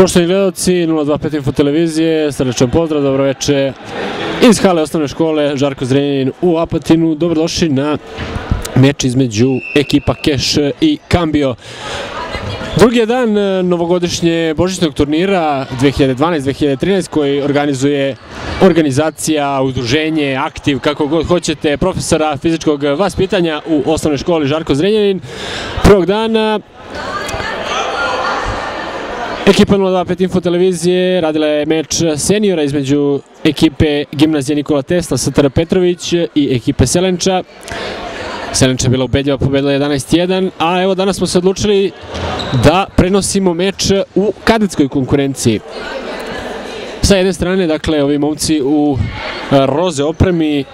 Poštovani gledalci 025 Info televizije, srdečan pozdrav, dobroveče iz hale osnovne škole Žarko Zrenjanin u Apatinu. Dobrodošli na meč između ekipa KEŠ i Cambio. Drugi je dan novogodišnje božićnog turnira 2012-2013 koji organizuje organizacija, udruženje, aktiv, kako god hoćete, profesora fizičkog vaspitanja u osnovnoj školi Žarko Zrenjanin. Prvog dana ekipa 025 Info televizije radila je meč seniora između ekipe Gimnazije Nikola Tesla, STR Petrović i ekipe Selenča. Selenča je bila ubedljiva, pobedila 11-1, a evo danas smo se odlučili da prenosimo meč u kadetskoj konkurenciji. Sa jedne strane, dakle, ovi momci u roze opremi,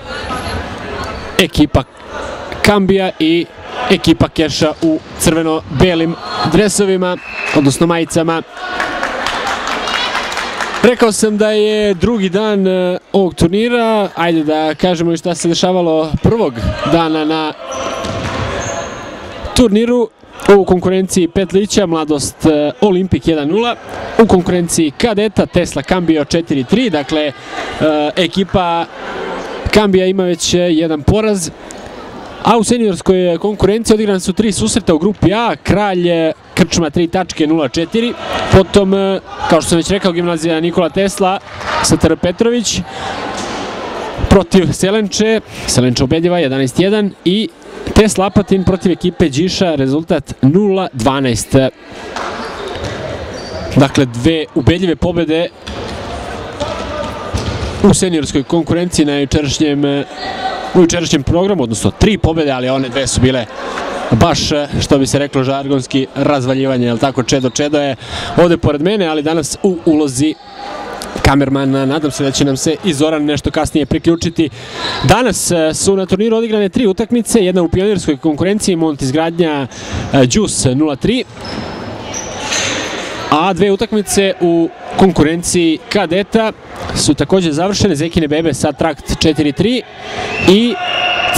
ekipa Cambija i ekipa Keša u crveno-belim dresovima, odnosno majicama. Rekao sam da je drugi dan ovog turnira, ajde da kažemo i šta se dešavalo prvog dana na turniru. U konkurenciji Petlića Mladost Olimpik 1-0, u konkurenciji kadeta Tesla Cambio 4-3, dakle ekipa Cambija ima već jedan poraz, a u seniorskoj konkurenciji odigrane su tri susreta u grupi A, Kralj Krčma 3-0-4, potom, kao što sam već rekao, Gimnazija Nikola Tesla, STR Petrović protiv Selenče, Selenča ubedljiva 11-1 i Tesla Apatin protiv ekipe Điša, rezultat 0-12. Dakle, dve ubedljive pobede u seniorskoj konkurenciji na jučerašnjem programu, odnosno tri pobede, ali one dve su bile baš, što bi se reklo žargonski, razvaljivanje, jel tako, Čedo je ovde pored mene, ali danas u ulozi kamermana. Nadam se da će nam se i Zoran nešto kasnije priključiti. Danas su na turniru odigrane tri utakmice, jedna u pionirskoj konkurenciji, Mont izgradnja ĐUS 0-3, a dve utakmice u konkurenciji kadeta su takođe završene, Zekine Bebe SAT-TRAKT 4-3 i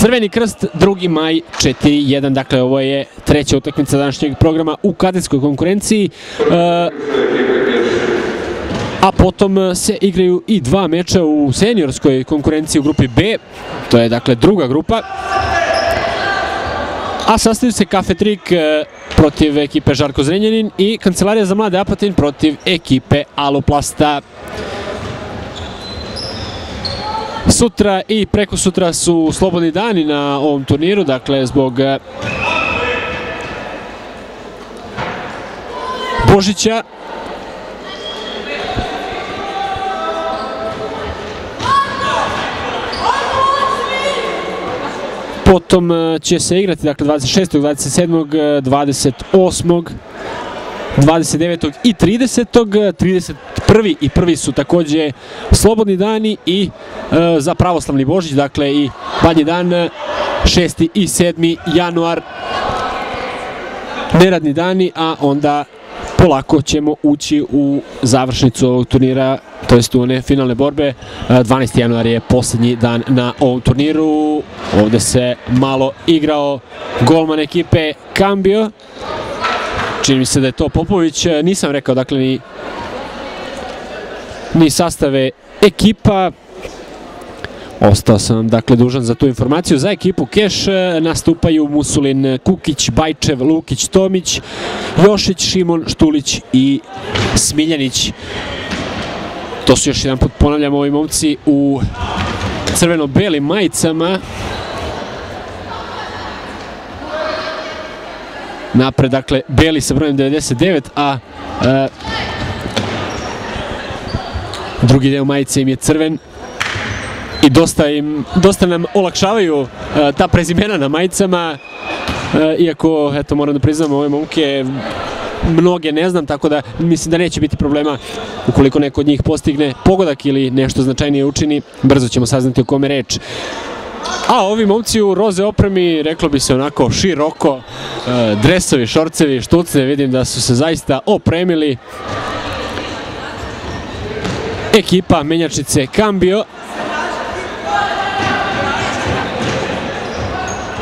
Crveni krst 2.Maj 4-1, dakle ovo je treća utakmica današnjeg programa u kadetskoj konkurenciji. A potom se igraju i dva meča u seniorskoj konkurenciji u grupi B, to je dakle druga grupa. A sastaju se Kafe Trik protiv ekipe Žarko Zrenjanin i Kancelarija za mlade Apatin protiv ekipe Aluplasta. Sutra i preko sutra su slobodni dani na ovom turniru, dakle zbog Božića. Potom će se igrati, dakle, 26., 27., 28., 29. i 30. 31. i 1. su takođe slobodni dani i za pravoslavni Božić, dakle, i badnji dan 6. i 7. januar. Neradni dani, a onda polako ćemo ući u završnicu ovog turnira, to jest u one finalne borbe. 12. januar je poslednji dan na ovom turniru. Ovde se malo igrao golman ekipe Cambio. Čini mi se da je to Popović. Nisam rekao, dakle, ni sastave ekipa. Ostao sam, dakle, dužan za tu informaciju. Za ekipu KEŠ nastupaju Musulin, Kukić, Bajčev, Lukić, Tomić, Jošić, Šimon, Štulić i Smiljanić. To su, još jedan put ponavljamo, ovi momci u crveno-belim majicama. Napred, dakle, beli sa brojem 99, a drugi deo majice im je crven. I dosta nam olakšavaju ta prezimena na majicama, iako, eto, moram da priznam, ove momke mnoge ne znam, tako da mislim da neće biti problema ukoliko neko od njih postigne pogodak ili nešto značajnije učini. Brzo ćemo saznati o kome je reč. A ovi momci u roze opremi, reklo bi se onako široko, dresovi, šorcevi, štuce, vidim da su se zaista opremili. Ekipa menjačice Cambio.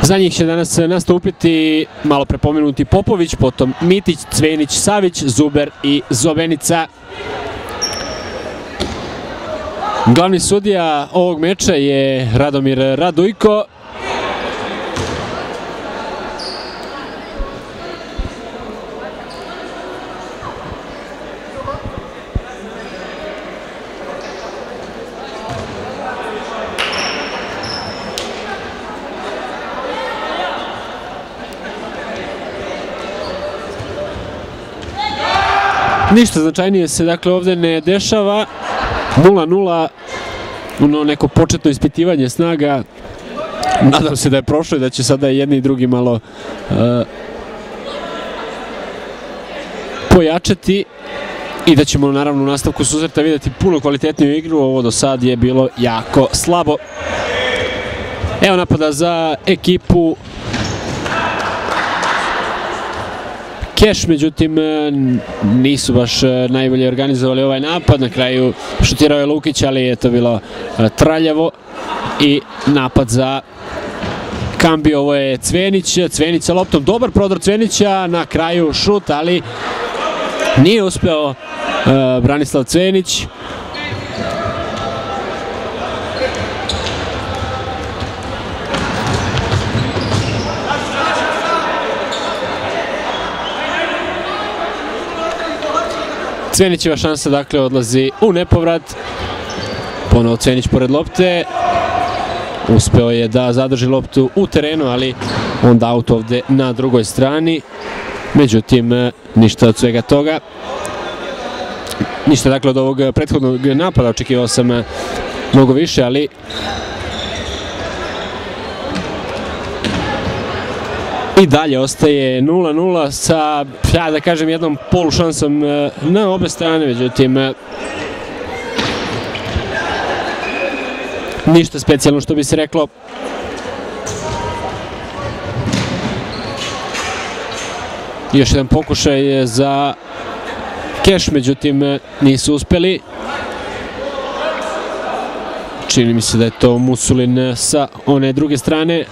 Za njih će danas nastupiti malo prepomenuti Popović, potom Mitić, Cvenić, Savić, Zuber i Zobenica. Glavni sudija ovog meča je Radomir Radujko. Ništa značajnije se dakle ovde ne dešava. 0-0, ono neko početno ispitivanje snaga. Nadam se da je prošlo i da će sada jedni i drugi malo pojačati i da ćemo naravno u nastavku susreta vidjeti puno kvalitetniju igru. Ovo do sad je bilo jako slabo. Evo napada za ekipu KEŠ, međutim nisu baš najbolje organizovali ovaj napad, na kraju šutirao je Lukić, ali je to bilo traljavo i napad za Cambio, ovo je Cvenić, Cvenić sa loptom, dobar prodor Cvenića, na kraju šut, ali nije uspeo Branislav Cvenić. Cvenićeva šansa dakle odlazi u nepovrat. Ponovo Cvenić pored lopte. Uspeo je da zadrži loptu u terenu, ali onda aut ovde na drugoj strani. Međutim, ništa od svega toga. Ništa dakle od ovog prethodnog napada, očekivao sam mnogo više, ali... I dalje ostaje 0-0 sa, ja da kažem, jednom polu šansom na obe strane, međutim ništa specijalno što bi se reklo. Još jedan pokušaj za KEŠ, međutim nisu uspeli. Čini mi se da je to Musulin sa one druge strane.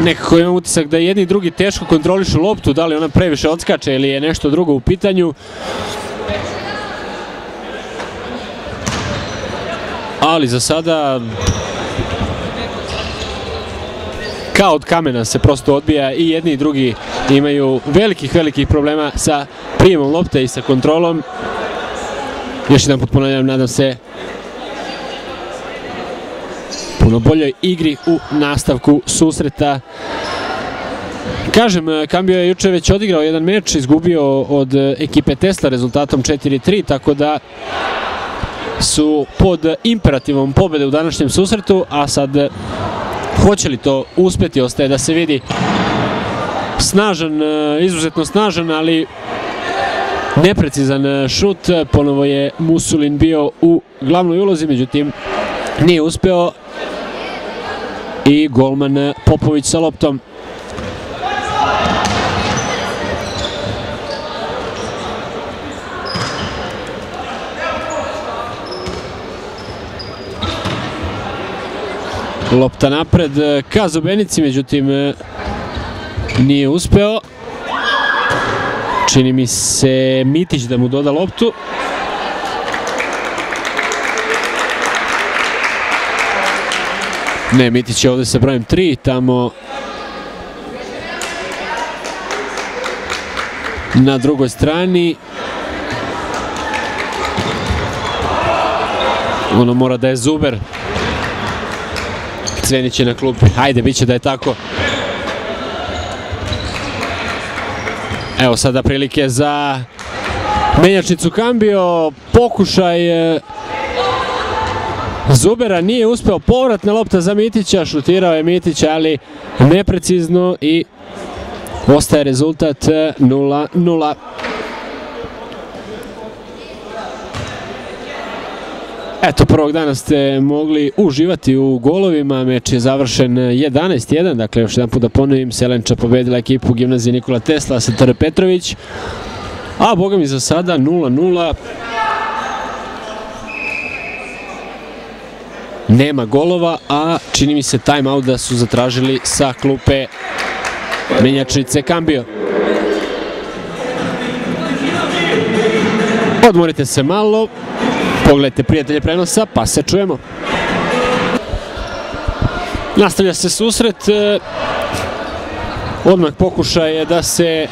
Nekako imam utisak da jedni i drugi teško kontrolišu loptu, da li ona previše odskače ili je nešto drugo u pitanju. Ali za sada kao od kamena se prosto odbija i jedni i drugi imaju velikih problema sa prijemom lopte i sa kontrolom. Još jedan put ponavljam, nadam se puno boljoj igri u nastavku susreta. Kažem, Cambio je juče već odigrao jedan meč, izgubio od ekipe Tesla rezultatom 4-3, tako da su pod imperativom pobede u današnjem susretu, a sad hoće li to uspeti, ostaje da se vidi. Snažan, izuzetno snažan, ali neprecizan šut, ponovo je Musulin bio u glavnoj ulozi, međutim nije uspeo. I golman Popović sa loptom. Lopta napred ka Zubenici, međutim nije uspeo. Čini mi se Mitić da mu doda loptu. Ne, Mitić je ovde sa brojem 3, tamo na drugoj strani. Ono mora da je Zuber. Cvenić je na klupi, hajde, bit će da je tako. Evo sada prilike za menjačnicu Cambio, pokušaj... Zubera, nije uspeo, povratna lopta za Mitića, šutirao je Mitić, ali neprecizno i ostaje rezultat 0-0. Eto, prvog dana ste mogli uživati u golovima, meč je završen 11-1, dakle još jedan put da ponovim, Selenča pobedila ekipu Gimnazije Nikola Tesla, STR Petrović, a boga mi za sada 0-0. nema golova, a čini mi se timeout da su zatražili sa klupe menjačnice Cambio. Odmorite se malo, pogledajte prijatelje prenosa, pa se čujemo. Nastavlja se susret, odmah pokušaj je da se,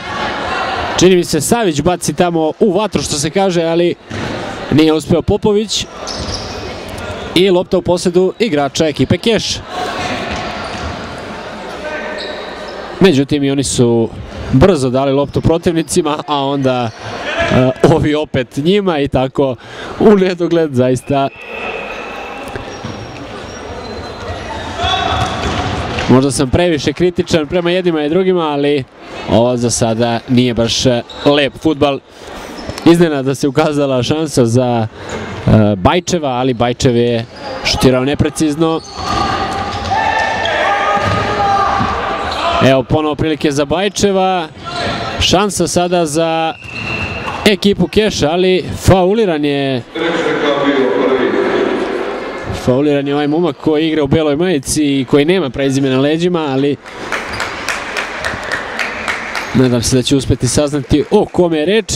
čini mi se, Savić baci tamo u vatru, što se kaže, ali nije uspeo Popović. I lopta u posedu igrača ekipe KEŠ. Međutim, i oni su brzo dali loptu protivnicima, a onda ovi opet njima i tako u nedogled, zaista. Možda sam previše kritičan prema jednima i drugima, ali ovo za sada nije baš lep fudbal. Iznenada se ukazala šansa za Bajčeva, ali Bajčev je šutirao neprecizno. Evo ponovo prilike za Bajčeva. Šansa sada za ekipu Keša, ali fauliran je. Fauliran je ovaj momak koji igra u beloj majici i koji nema prezime na leđima, ali nadam se da će uspeti saznati o kome je reč.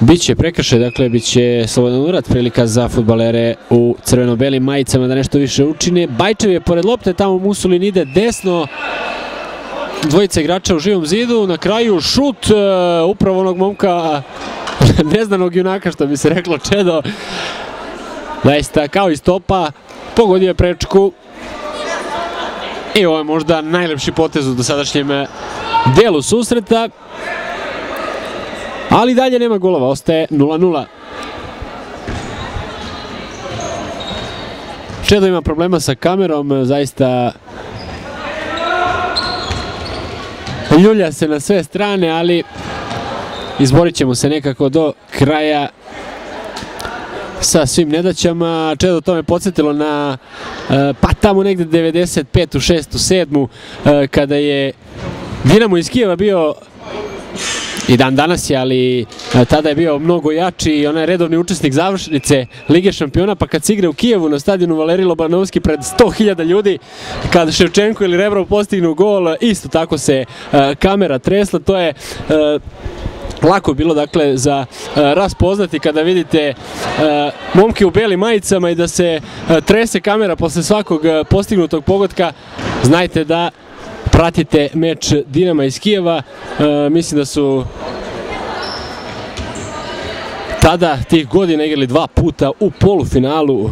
Biće prekršaj, dakle biće slobodan udarac, prilika za fudbalere u crveno-belim majicama da nešto više učine. Bajčev je pored lopte, tamo Musulin ide desno, dvojica igrača u živom zidu, na kraju šut upravo onog momka, neznanog junaka što bi se reklo, Čedo. Zaista kao iz topa, pogodio je prečku i ovo je možda najlepši potez u dosadašnjem delu susreta. Ali dalje nema golova, ostaje 0-0. Čedo ima problema sa kamerom, zaista ljulja se na sve strane, ali izborit ćemo se nekako do kraja sa svim nedaćama. Čedo, to me podsjetilo na pa tamo negde 95. 6. 7. kada je Dinamo iz Kijeva bio, i dan danas je, ali tada je bio mnogo jači i onaj redovni učesnik završnice Lige šampiona, pa kad se igra u Kijevu na stadionu Valerij Lobanovski pred 100.000 ljudi, kada Ševčenko ili Rebrov postignu gol, isto tako se kamera tresla. To je lako bilo, dakle, za raspoznati kada vidite momke u belim majicama i da se trese kamera posle svakog postignutog pogotka. Znajte da pratite meč Dinama iz Kijeva. Mislim da su tada tih godina igrali dva puta u polufinalu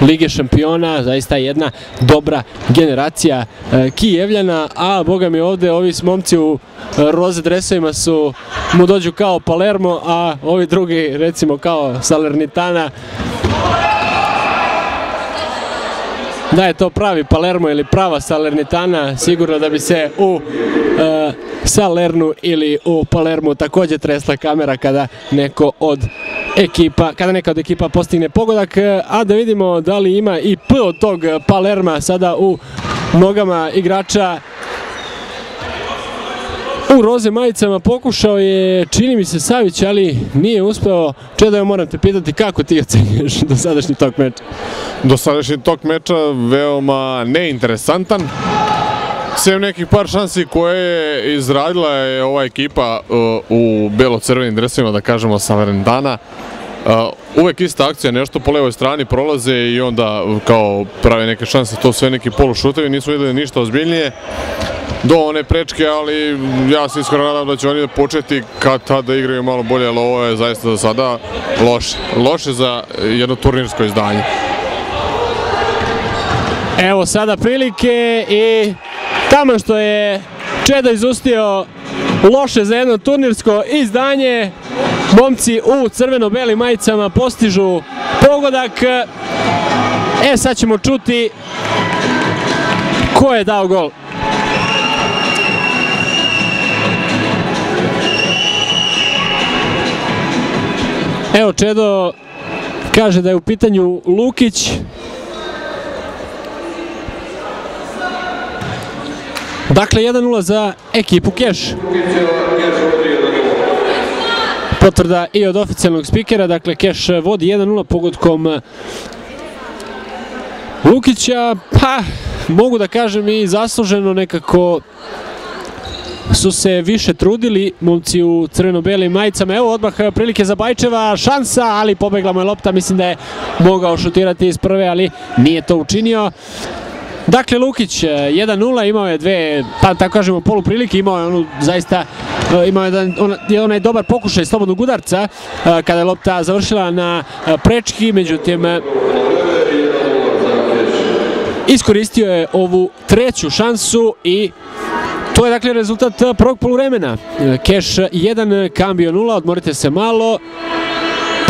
Lige šampiona. Zaista jedna dobra generacija Kijevljana, a boga mi ovde ovi momci u roze dresovima su, mu dođu kao Palermo, a ovi drugi recimo kao Salernitana. Da je to pravi Palermo ili prava Salernitana, sigurno da bi se u Salernu ili u Palermu također tresla kamera kada neka od ekipa postigne pogodak. A da vidimo da li ima i P od tog Palerma sada u nogama igrača u roze majicama. Pokušao je, čini mi se, Savić, ali nije uspeo. Čedo, ja moram te pitati kako ti ocenjuješ dosadašnji tok meča? Dosadašnji tok meča veoma neinteresantan. Sem nekih par šansi koje je izradila je ova ekipa u belo-crvenim dresovima, da kažemo, Salernitana. Uvek ista akcija, nešto po levoj strani prolaze i onda kao prave neke šanse, to sve neki polušutevi, nisu videli ništa ozbiljnije do one prečke, ali ja se iskreno nadam da će oni početi kad tada igraju malo bolje, ali ovo je zaista za sada loše. Loše za jedno turnirsko izdanje. Evo sada prilike i tamo što je Čeda izustio loše za jedno turnirsko izdanje, momci u crveno-belim majicama postižu pogodak. E sad ćemo čuti ko je dao gol. Evo, Čedo kaže da je u pitanju Lukić. Dakle, 1-0 za ekipu Keš. potvrda i od oficijalnog spikera. Dakle, Keš vodi 1-0 pogodkom Lukića. Pa, mogu da kažem i zasluženo, nekako su se više trudili momci u crveno-belim majicama. Evo odmah prilike za Bajčeva, šansa, ali pobegla mu je lopta, mislim da je mogao šutirati iz prve, ali nije to učinio. Dakle, Lukić 1-0, imao je dve, pa tako kažemo, poluprilike, imao je onu zaista, imao je onaj dobar pokušaj slobodnog udarca, kada je lopta završila na prečki, međutim, iskoristio je ovu treću šansu i to je dakle rezultat prvog poluvremena. Keš 1, Cambio 0, odmorite se malo,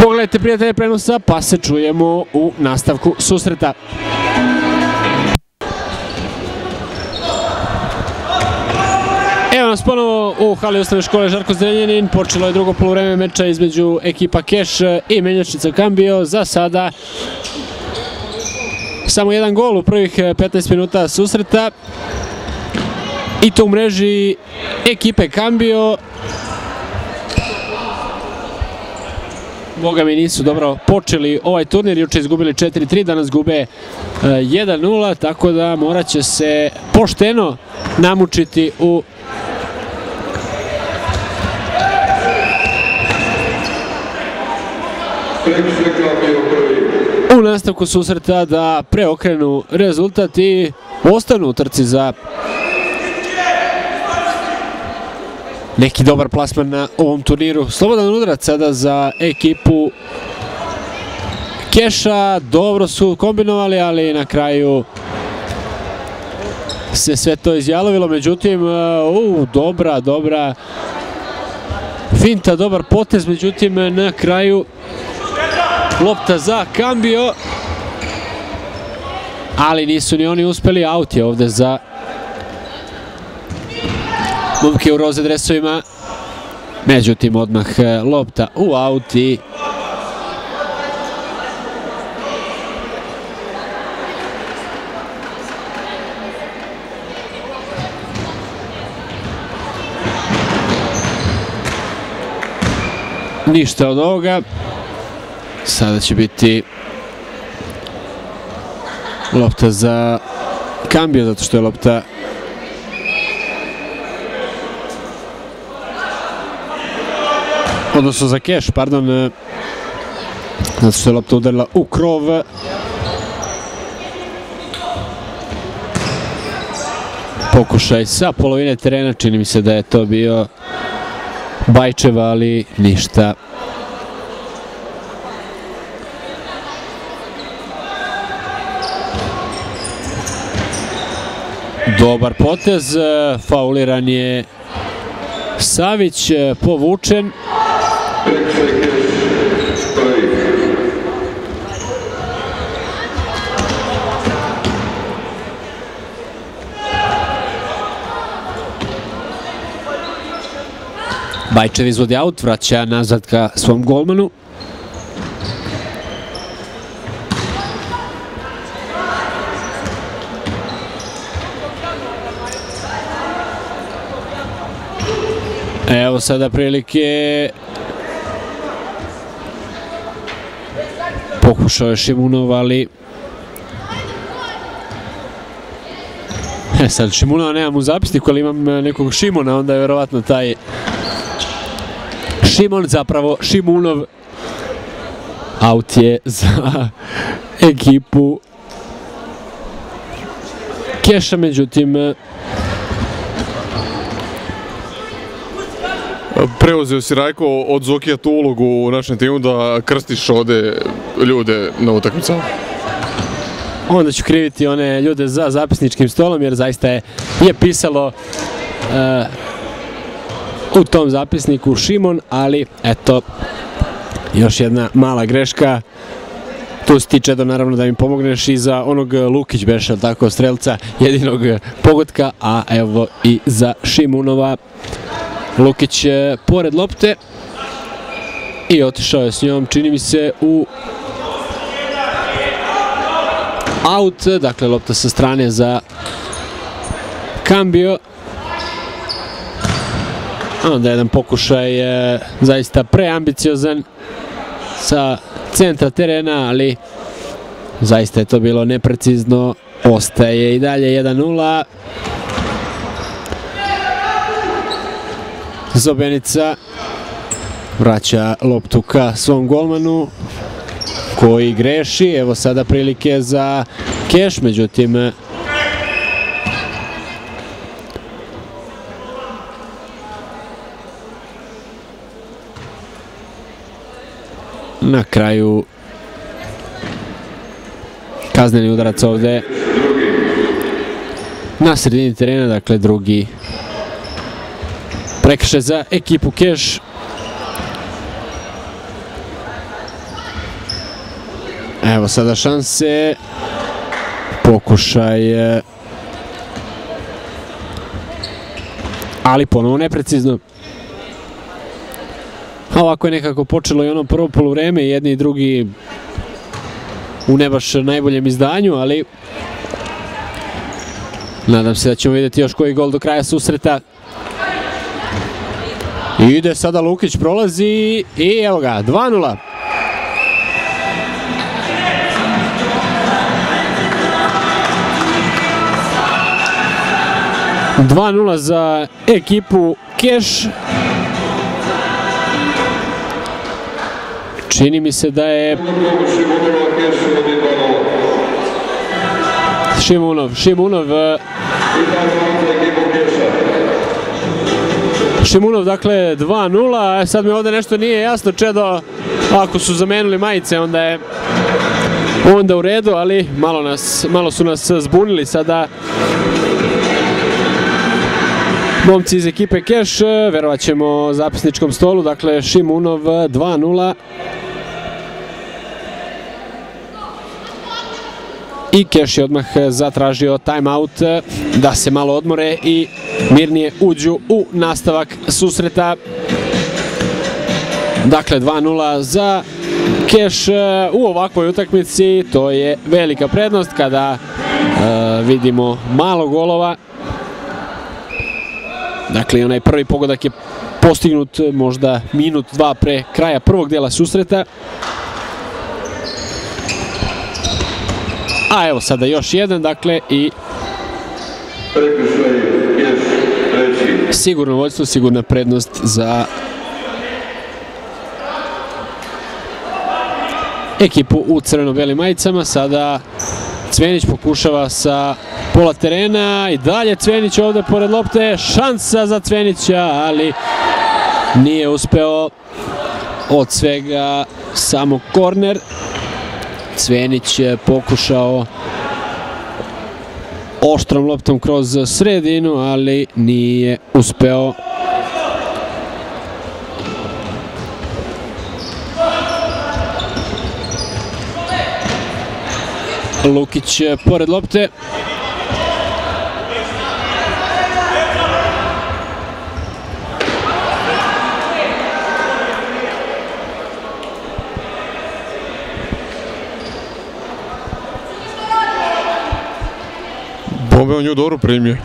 pogledajte prijatelje prenosa, pa se čujemo u nastavku susreta. Evo nas ponovo u hali osnovne škole Žarko Zrenjanin, počelo je drugo poluvreme meča između ekipa Keš i menjačnica Cambio. Za sada samo jedan gol u prvih 15 minuta susreta. I to u mreži ekipe Cambio. Boga mi nisu dobro počeli ovaj turnir, juče izgubili 4-3, danas gube 1-0, tako da morat će se pošteno namučiti u nastavku susreta da preokrenu rezultat i ostanu u trci za neki dobar plasman na ovom turniru. Slobodan udarac sada za ekipu Keša, dobro su kombinovali, ali na kraju se sve to izjalovilo, međutim, dobra finta, dobar potez, međutim, na kraju lopta za Cambio, ali nisu ni oni uspeli, aut je ovde za momke u roze dresovima, međutim odmah lopta u aut i ništa od ovoga. Sada će biti lopta za Cambio, zato što je lopta odnosno za Keš, pardon, zato što je lopta udarila u krov. Pokušaj sa polovine terena, čini mi se da je to bio Bajčev, ali ništa. Dobar potez, fauliran je Savić, povučen. Bajčev izvodi aut, vraća nazad ka svom golmanu. Evo sada prilike, pokušao je Šimunov, ali sad Šimunova nemam u zapisniku, ali imam nekog Šimona, onda je verovatno taj Šimon, zapravo Šimunov. Aut je za ekipu Keša, međutim preuzeo si, Rajko, od Zokija tu ulogu u našem timu da krstiš ovde ljude na utakmicama. Onda ću kriviti one ljude za zapisničkim stolom, jer zaista je pisalo u tom zapisniku Šimon, ali eto, još jedna mala greška. Tu si ti, Čedo, naravno da mi pomogneš i za onog Lukić beša, tako, strelca jedinog pogotka, a evo i za Šimunova. Lukić pored lopte i otišao je s njom, čini mi se, u aut. Dakle, lopta sa strane za Cambio. Onda jedan pokušaj je zaista preambiciozan sa centra terena, ali zaista je to bilo neprecizno. Ostaje i dalje 1-0. Zobenica vraća loptu ka svom golmanu koji greši. Evo sada prilike za Keš, međutim na kraju kazneni udarac ovde na sredini terena, dakle drugi prekršaj za ekipu Keš. Evo sada šanse, pokušaj, ali ponovo neprecizno. Ovako je nekako počelo i ono prvo poluvreme, jedni i drugi u ne baš najboljem izdanju, ali nadam se da ćemo vidjeti još koji gol do kraja susreta. Ide sada Lukić, prolazi i evo ga, 2-0. Za ekipu Keš. Čini mi se da je Šimunov, dakle 2-0. Sad mi ovdje nešto nije jasno, Čedo, ako su zamenili majice onda je u redu, ali malo su nas zbunili sada momci iz ekipe Keš. Verovat ćemo zapisničkom stolu, dakle Šimunov 2-0 i Keš je odmah zatražio timeout da se malo odmore i mirnije uđu u nastavak susreta. Dakle 2-0 za Keš u ovakvoj utakmici, to je velika prednost kada vidimo malo golova. Dakle, onaj prvi pogodak je postignut možda minut, dva pre kraja prvog dela susreta. A evo sada još jedan, dakle, i sigurno vođstvo, sigurna prednost za ekipu u crveno-belim majicama. Sada Cvenić pokušava sa pola terena i dalje Cvenić ovdje pored lopte, šansa za Cvenića, ali nije uspeo, od svega samo korner. Cvenić je pokušao oštrom loptom kroz sredinu, ali nije uspeo. Lukić pored lopte. Bobe on nju dobro primio.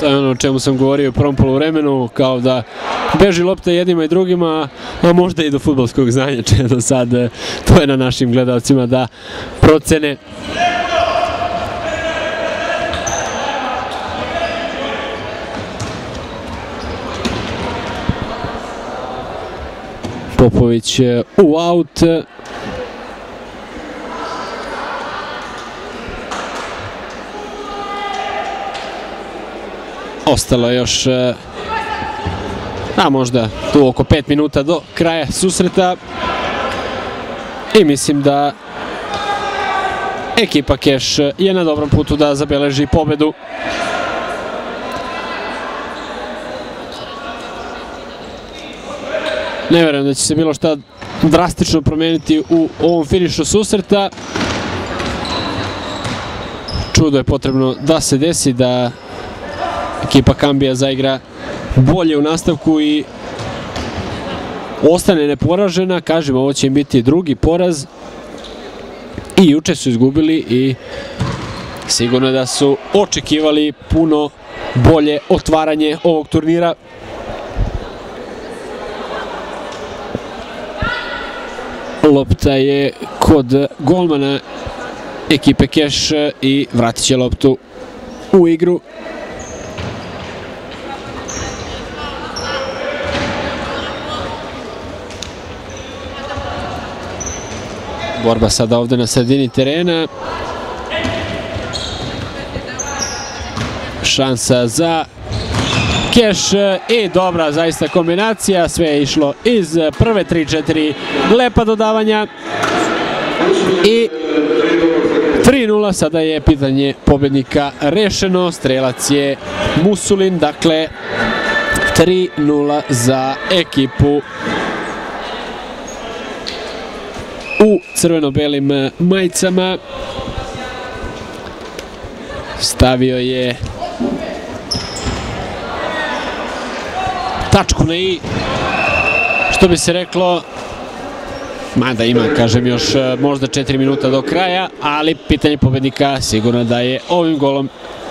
To je ono o čemu sam govorio u prvom poluvremenu, kao da beži lopta jednima i drugima, a možda i do fudbalskog znanja, do sad to je na našim gledalcima da procene. Popović u aut. Ostalo je još, a možda tu oko 5 minuta do kraja susreta i mislim da ekipa Keš je na dobrom putu da zabeleži pobedu. Ne verujem da će se bilo šta drastično promijeniti u ovom finišu susreta. Čudo je potrebno da se desi da ekipa Cambija zaigra bolje u nastavku i ostane neporažena. Kažem, ovo će im biti drugi poraz i juče su izgubili i sigurno da su očekivali puno bolje otvaranje ovog turnira. Lopta je kod golmana ekipe Keš i vratit će loptu u igru. Borba sada ovde na sredini terena. Šansa za Keš i dobra zaista kombinacija. Sve je išlo iz prve 3-4 lepa dodavanja. I 3-0, sada je pitanje pobednika rešeno. Strelac je Musulin, dakle 3-0 za ekipu u crveno-belim majicama. Stavio je tačku na i, što bi se reklo, mada ima, kažem, još možda 4 minuta do kraja, ali pitanje pobednika sigurno da je ovim golom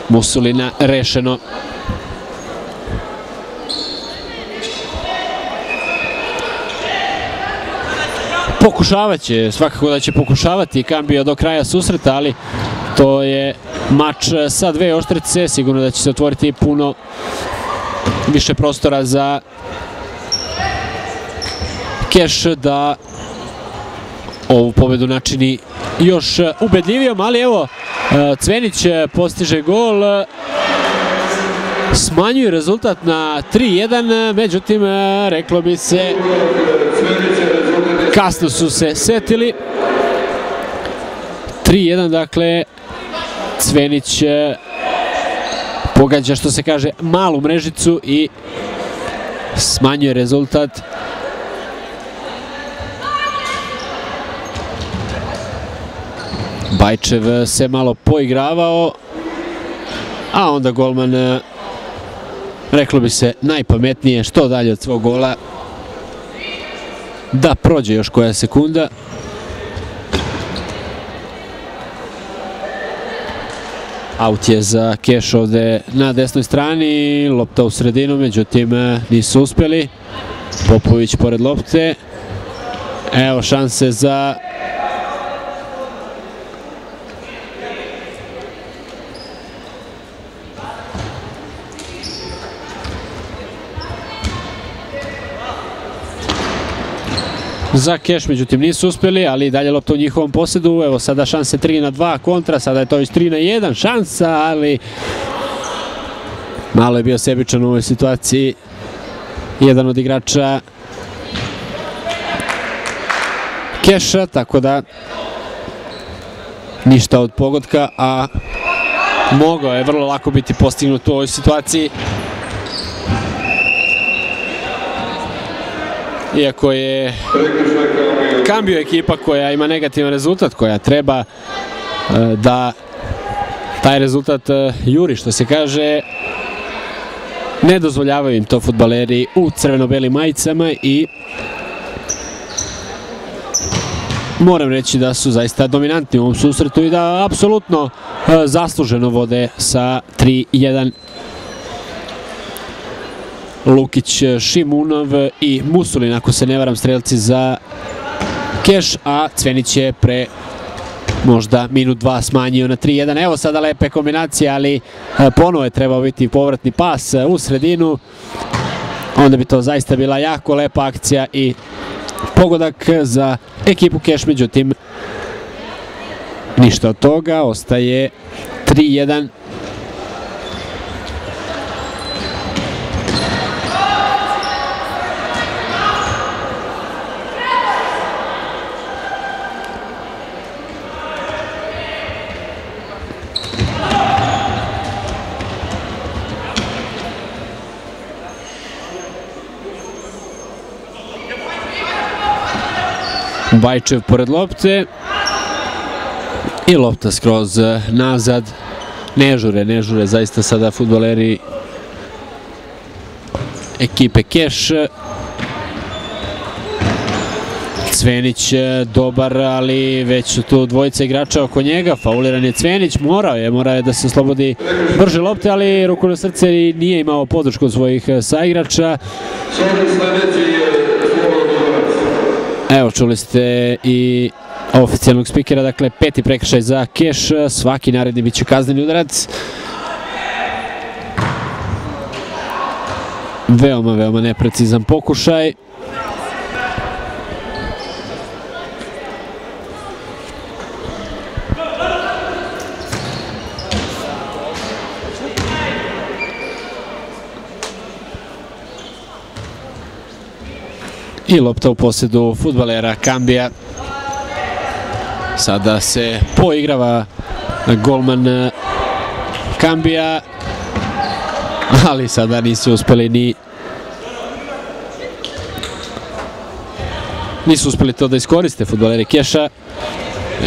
Musulina rešeno. Pokušavaće, svakako da će pokušavati Cambio do kraja susreta, ali to je mač sa dve oštrice, sigurno da će se otvoriti puno više prostora za Keš da ovu pobedu načini još ubedljivijom, ali evo Cvenić postiže gol, smanjuje rezultat na 3-1, međutim reklo bi se kasno su se setili. 3-1, dakle Cvenić pogađa, što se kaže, malu mrežicu i smanjuje rezultat. Bajčev se malo poigravao, a onda golman, reklo bi se, najpametnije, što dalje od svog gola, da prođe još koja sekunda. Aut je za Keš ovde na desnoj strani, lopta u sredinu, međutim nisu uspeli. Popović pored lopte. Evo šanse za Keš, međutim nisu uspeli, ali i dalje lopta u njihovom posjedu. Evo sada šanse 3-2 kontra, sada je to već 3-1 šansa, ali malo je bio sebičan u ovoj situaciji jedan od igrača Keša, tako da ništa od pogotka, a mogao je vrlo lako biti postignut u ovoj situaciji. Iako je Cambio ekipa koja ima negativan rezultat, koja treba da taj rezultat juri, što se kaže, ne dozvoljavaju im to fudbaleri u crveno-belim majicama i moram reći da su zaista dominantni u ovom susretu i da apsolutno zasluženo vode sa 3-1. Lukić, Šimunov i Musulin, ako se ne varam, strelci za Keš, a Cvenić je pre možda minut dva smanjio na 3-1. Evo sada lepe kombinacije, ali ponovo je trebao biti povratni pas u sredinu. Onda bi to zaista bila jako lepa akcija i pogodak za ekipu Keš, međutim ništa od toga, ostaje 3-1. Bajčev pored lopte i lopta skroz nazad. Ne žure zaista sada fudbaleri ekipe Keš. Cvenić dobar, ali već su tu dvojica igrača oko njega, fauliran je Cvenić, morao je da se oslobodi brže lopte, ali ruku na srce nije imao podršku od svojih saigrača. Evo, čuli ste i oficijalnog spikera, dakle peti prekršaj za Keš, svaki naredni bit će kazneni udarac. Veoma neprecizan pokušaj. I lopta u posedu fudbalera Cambia. Sada se poigrava golman Cambia, ali sada nisu uspeli to da iskoriste fudbaleri Keša.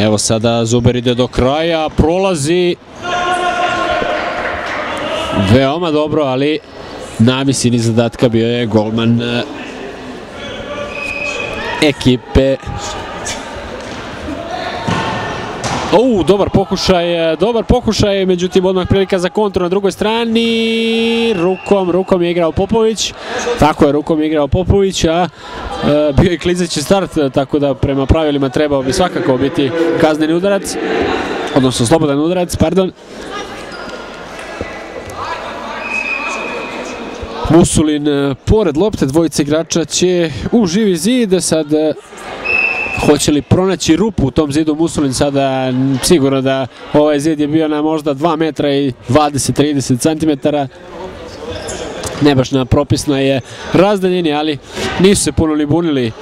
Evo sada Zuber ide do kraja, prolazi veoma dobro, ali na visini zadatka bio je golman ekipe. Dobar pokušaj, međutim odmah prilika za kontru na drugoj strani. Rukom je igrao Popović. A bio je klizeći start, tako da prema pravilima trebao bi svakako biti kazneni udarac, odnosno slobodan udarac, pardon. Musulin pored lopte, dvojice igrača će u živi zid, sad hoće li pronaći rupu u tom zidu. Musulin sada sigurno da ovaj zid je bio na možda 2 metra i 20-30 centimetara, ne baš na propisno je razdaljeni, ali nisu se puno ni bunili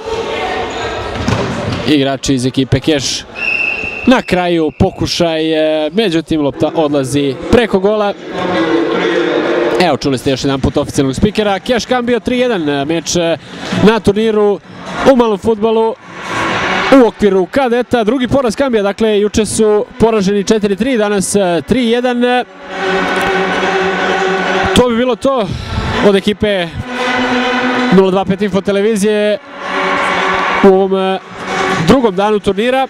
igrači iz ekipe Keš. Na kraju pokušaj, međutim lopta odlazi preko gola. Evo, čuli ste još jedan put oficijalnog spikera. Keš Cambio 3-1 meč na turniru u malom fudbalu u okviru kadeta. Drugi poraz Cambia, dakle juče su poraženi 4-3, danas 3-1. To bi bilo to od ekipe 025 Info televizije u ovom drugom danu turnira.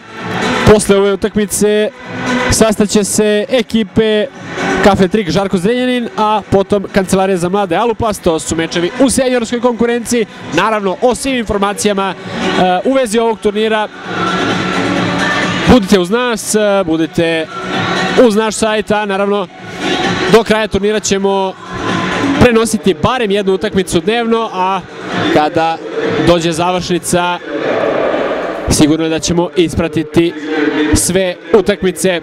Posle ove utakmice sastaće se ekipe Kafe Trik Žarko Zrenjanin, a potom Kancelarija za mlade Aluplast. To su mečevi u seniorskoj konkurenciji. Naravno, o svim informacijama u vezi ovog turnira budite uz nas, budite uz naš sajt, a naravno do kraja turnira ćemo prenositi barem jednu utakmicu dnevno, a kada dođe završnica sigurno je da ćemo ispratiti sve utakmice.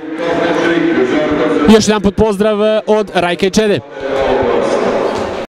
Još jedan put pozdrav od Rajka i Čede.